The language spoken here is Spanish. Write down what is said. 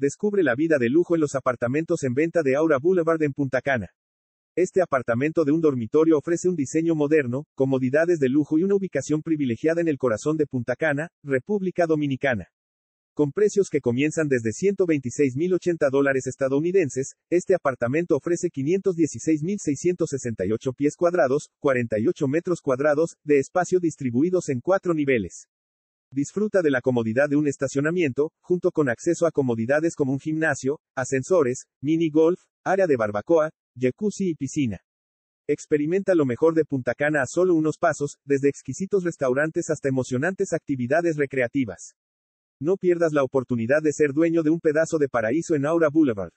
Descubre la vida de lujo en los apartamentos en venta de Aura Boulevard en Punta Cana. Este apartamento de un dormitorio ofrece un diseño moderno, comodidades de lujo y una ubicación privilegiada en el corazón de Punta Cana, República Dominicana. Con precios que comienzan desde $126,080 estadounidenses, este apartamento ofrece 516,668 pies cuadrados, 48 metros cuadrados, de espacio distribuidos en 4 niveles. Disfruta de la comodidad de un estacionamiento, junto con acceso a comodidades como un gimnasio, ascensores, mini golf, área de barbacoa, jacuzzi y piscina. Experimenta lo mejor de Punta Cana a solo unos pasos, desde exquisitos restaurantes hasta emocionantes actividades recreativas. No pierdas la oportunidad de ser dueño de un pedazo de paraíso en Aura Boulevard.